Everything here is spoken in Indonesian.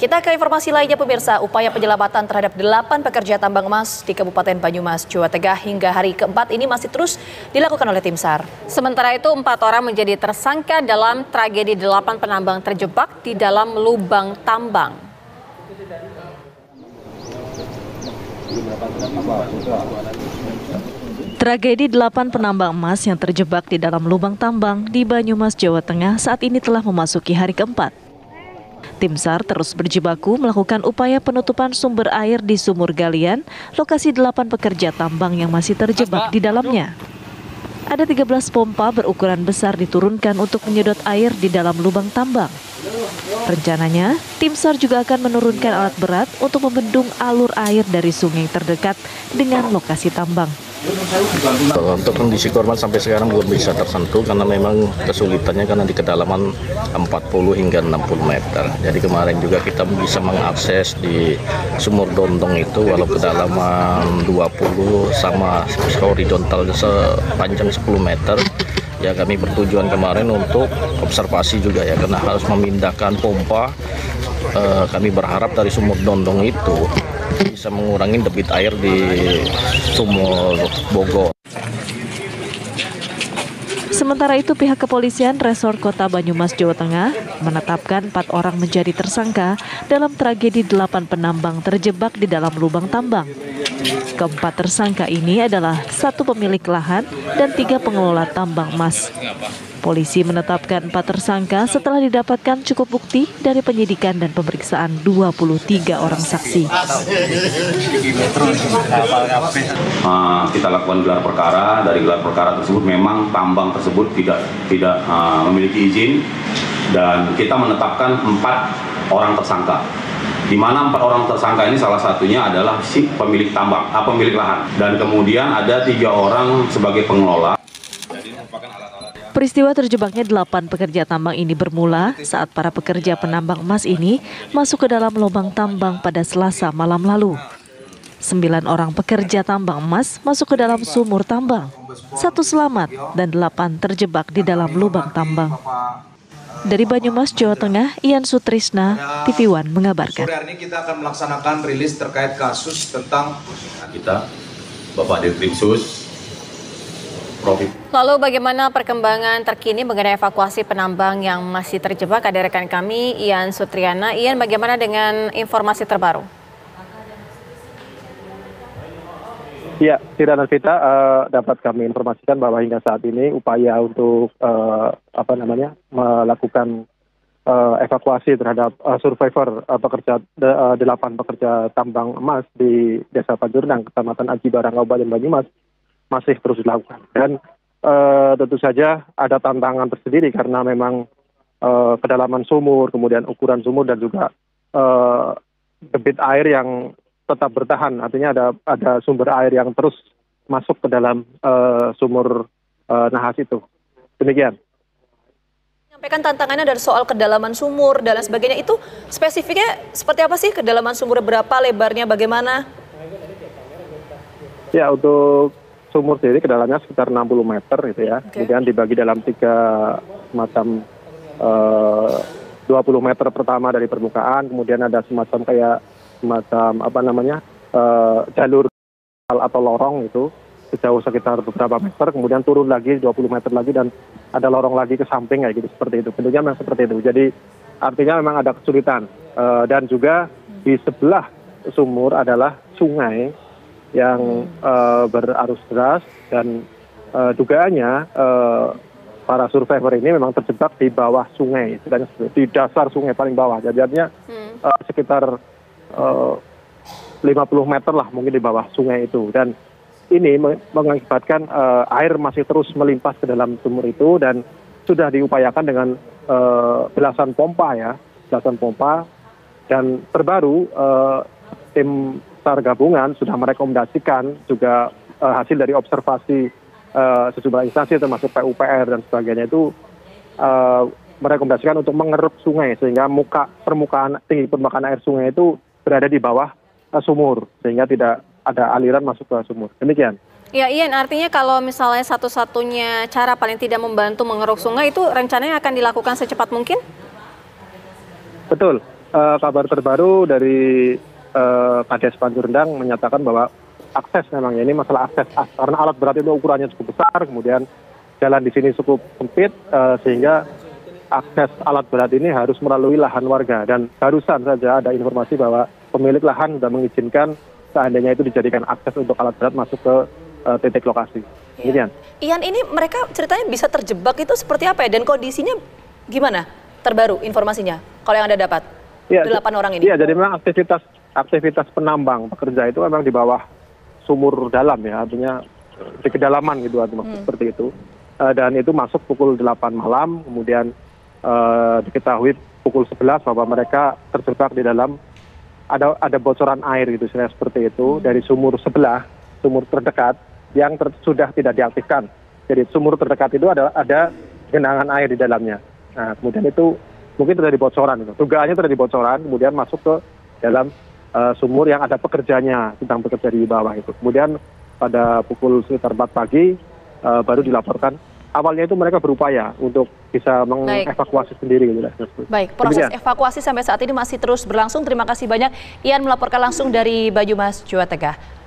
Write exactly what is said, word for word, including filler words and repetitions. Kita ke informasi lainnya pemirsa, upaya penyelamatan terhadap delapan pekerja tambang emas di Kabupaten Banyumas, Jawa Tengah hingga hari keempat ini masih terus dilakukan oleh tim SAR. Sementara itu empat orang menjadi tersangka dalam tragedi delapan penambang terjebak di dalam lubang tambang. Tragedi delapan penambang emas yang terjebak di dalam lubang tambang di Banyumas, Jawa Tengah saat ini telah memasuki hari keempat. Tim SAR terus berjibaku melakukan upaya penutupan sumber air di sumur galian lokasi delapan pekerja tambang yang masih terjebak di dalamnya. Ada tiga belas pompa berukuran besar diturunkan untuk menyedot air di dalam lubang tambang. Rencananya, tim SAR juga akan menurunkan alat berat untuk membendung alur air dari sungai terdekat dengan lokasi tambang. Untuk kondisi korban sampai sekarang belum bisa tersentuh karena memang kesulitannya karena di kedalaman empat puluh hingga enam puluh meter. Jadi kemarin juga kita bisa mengakses di sumur Dondong itu walau kedalaman dua puluh sama horizontal sepanjang sepuluh meter. Ya kami bertujuan kemarin untuk observasi juga ya karena harus memindahkan pompa. Eh, kami berharap dari sumur Dondong itu bisa mengurangi debit air di sumur Bogor. Sementara itu pihak kepolisian Resor Kota Banyumas, Jawa Tengah menetapkan empat orang menjadi tersangka dalam tragedi delapan penambang terjebak di dalam lubang tambang. Keempat tersangka ini adalah satu pemilik lahan dan tiga pengelola tambang emas. Polisi menetapkan empat tersangka setelah didapatkan cukup bukti dari penyidikan dan pemeriksaan dua puluh tiga orang saksi. Uh, kita lakukan gelar perkara. Dari gelar perkara tersebut memang tambang tersebut tidak tidak uh, memiliki izin dan kita menetapkan empat orang tersangka. Di mana empat orang tersangka ini salah satunya adalah si pemilik tambang, ah, pemilik lahan, dan kemudian ada tiga orang sebagai pengelola. Peristiwa terjebaknya delapan pekerja tambang ini bermula saat para pekerja penambang emas ini masuk ke dalam lubang tambang pada Selasa malam lalu. Sembilan orang pekerja tambang emas masuk ke dalam sumur tambang. Satu selamat dan delapan terjebak di dalam lubang tambang. Dari Banyumas, Jawa Tengah, Ian Sutrisna, T V One mengabarkan. Sore hari ini kita akan melaksanakan rilis terkait kasus tentang kita, Bapak doktor Krisus. Lalu bagaimana perkembangan terkini mengenai evakuasi penambang yang masih terjebak? Ada rekan kami Ian Sutriana. Ian, bagaimana dengan informasi terbaru? Ya, Tirana Vita, uh, dapat kami informasikan bahwa hingga saat ini upaya untuk uh, apa namanya melakukan uh, evakuasi terhadap uh, survivor uh, pekerja de, uh, delapan pekerja tambang emas di Desa Panjurang, Kecamatan Ajibarang, Kabupaten Banyumas masih terus dilakukan dan e, tentu saja ada tantangan tersendiri karena memang e, kedalaman sumur, kemudian ukuran sumur dan juga e, debit air yang tetap bertahan, artinya ada ada sumber air yang terus masuk ke dalam e, sumur e, nahas itu. Demikian. Menyampaikan tantangannya dari soal kedalaman sumur dan sebagainya, itu spesifiknya seperti apa sih, kedalaman sumur berapa, lebarnya bagaimana? Ya, untuk sumur sendiri kedalamnya sekitar enam puluh meter gitu ya. Okay. Kemudian dibagi dalam tiga macam uh, dua puluh meter pertama dari permukaan, kemudian ada semacam kayak semacam apa namanya uh, jalur atau lorong itu sejauh sekitar beberapa meter, kemudian turun lagi dua puluh meter lagi dan ada lorong lagi ke samping kayak gitu, seperti itu. Bentuknya memang seperti itu. Jadi artinya memang ada kesulitan uh, dan juga di sebelah sumur adalah sungai yang uh, berarus deras dan uh, dugaannya uh, para survivor ini memang terjebak di bawah sungai, di dasar sungai paling bawah, jadinya hmm. uh, sekitar uh, lima puluh meter lah mungkin di bawah sungai itu, dan ini mengakibatkan uh, air masih terus melimpas ke dalam sumur itu dan sudah diupayakan dengan uh, belasan pompa ya, belasan pompa, dan terbaru uh, tim SAR gabungan sudah merekomendasikan juga uh, hasil dari observasi uh, sejumlah instansi termasuk P U P R dan sebagainya itu uh, merekomendasikan untuk mengeruk sungai sehingga muka permukaan tinggi permukaan air sungai itu berada di bawah uh, sumur sehingga tidak ada aliran masuk ke sumur. Demikian. Ya Ian, artinya kalau misalnya satu-satunya cara paling tidak membantu mengeruk sungai itu rencananya akan dilakukan secepat mungkin? Betul. uh, kabar terbaru dari uh, Kades Pancurendang menyatakan bahwa akses memangnya ini masalah akses karena alat berat itu ukurannya cukup besar, kemudian jalan di sini cukup sempit, uh, sehingga akses alat berat ini harus melalui lahan warga. Dan barusan saja ada informasi bahwa pemilik lahan sudah mengizinkan seandainya itu dijadikan akses untuk alat berat masuk ke uh, titik lokasi. Iya. Ian, ini mereka ceritanya bisa terjebak itu seperti apa ya, dan kondisinya gimana terbaru informasinya kalau yang Anda dapat? Ya, delapan orang ini. Iya, jadi memang aktivitas aktivitas penambang pekerja itu memang di bawah sumur dalam ya, artinya di kedalaman gitu, artinya hmm. seperti itu. Uh, dan itu masuk pukul delapan malam, kemudian uh, diketahui pukul sebelas bahwa mereka terjebak di dalam ada ada bocoran air gitu, seperti itu hmm. dari sumur sebelah, sumur terdekat yang ter, sudah tidak diaktifkan. Jadi sumur terdekat itu ada, ada genangan air di dalamnya. Nah, kemudian itu mungkin terjadi bocoran. Itu. Dugaannya terjadi bocoran, kemudian masuk ke dalam uh, sumur yang ada pekerjanya, sedang bekerja di bawah itu. Kemudian pada pukul sekitar empat pagi uh, baru dilaporkan. Awalnya itu mereka berupaya untuk bisa mengevakuasi sendiri. Baik, proses Demikian. evakuasi sampai saat ini masih terus berlangsung. Terima kasih banyak Ian melaporkan langsung dari Banyumas, Jawa Tengah.